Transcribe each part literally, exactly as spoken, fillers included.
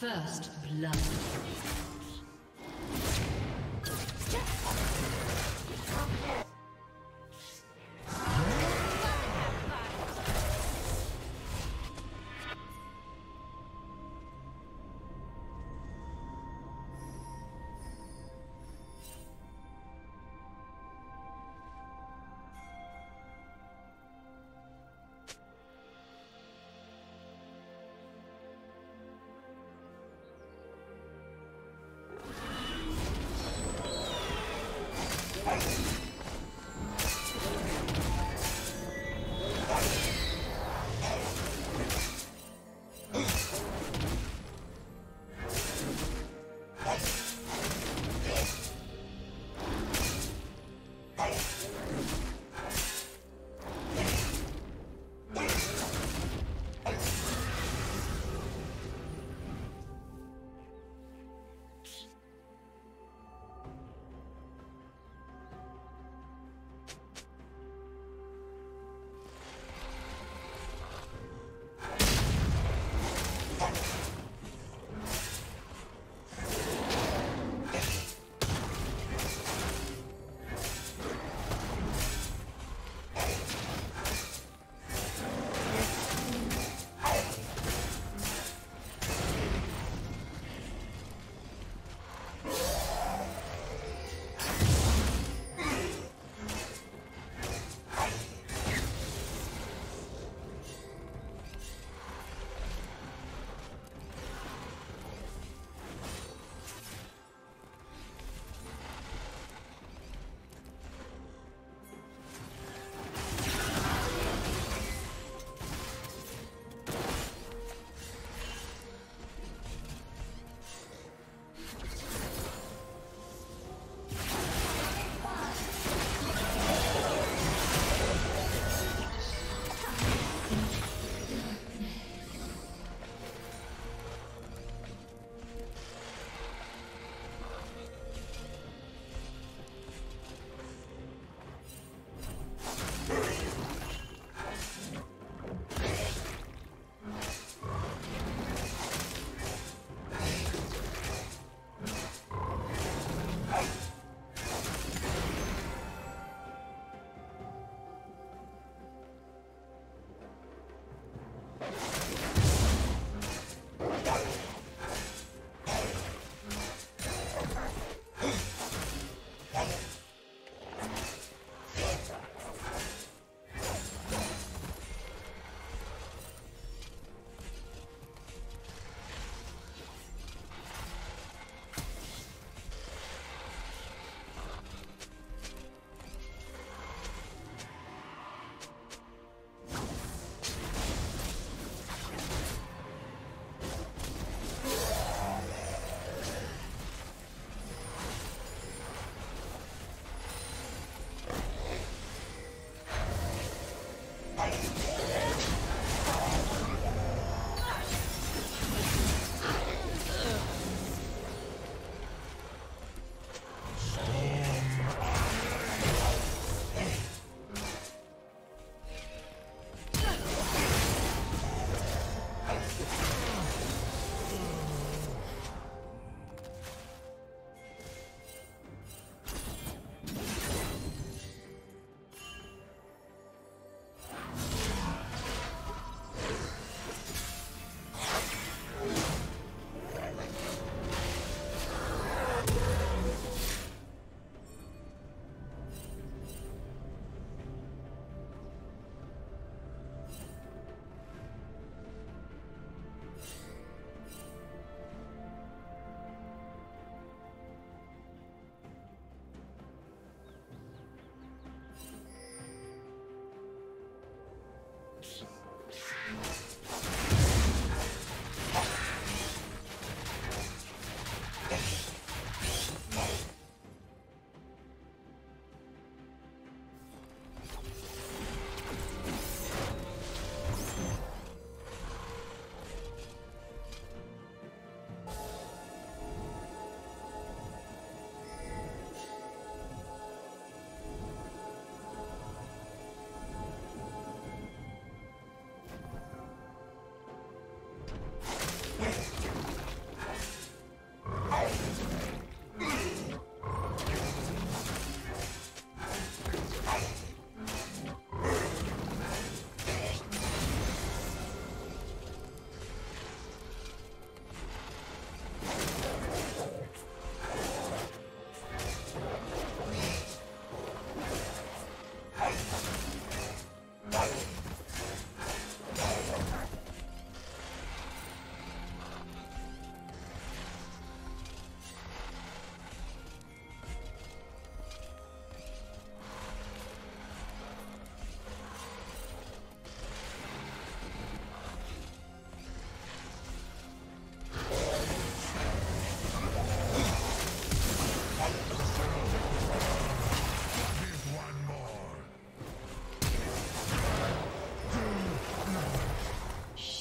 First blood.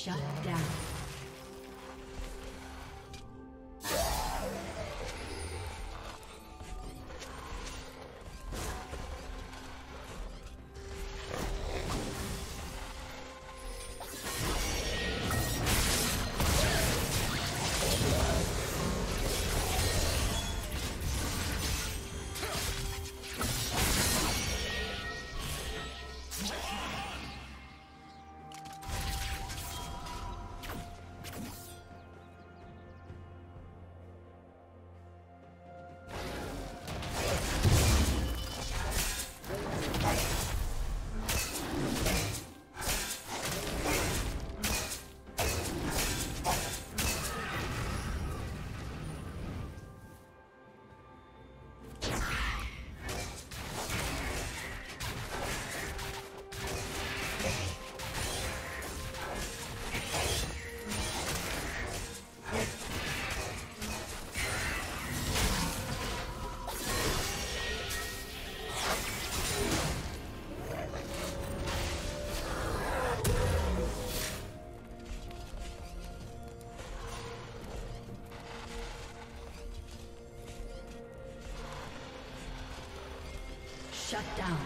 Shut down. Shut down.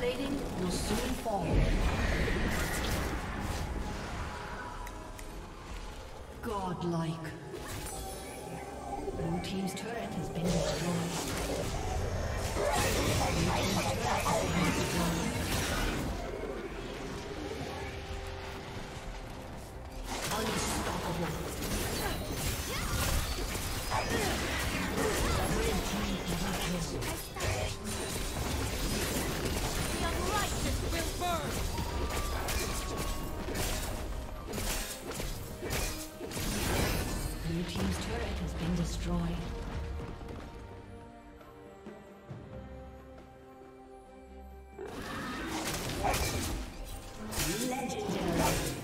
plating will soon fall. Godlike. Blue team's turret has been destroyed. Unstoppable. The unrighteous will burn! Blue team's turret has been destroyed. Legendary.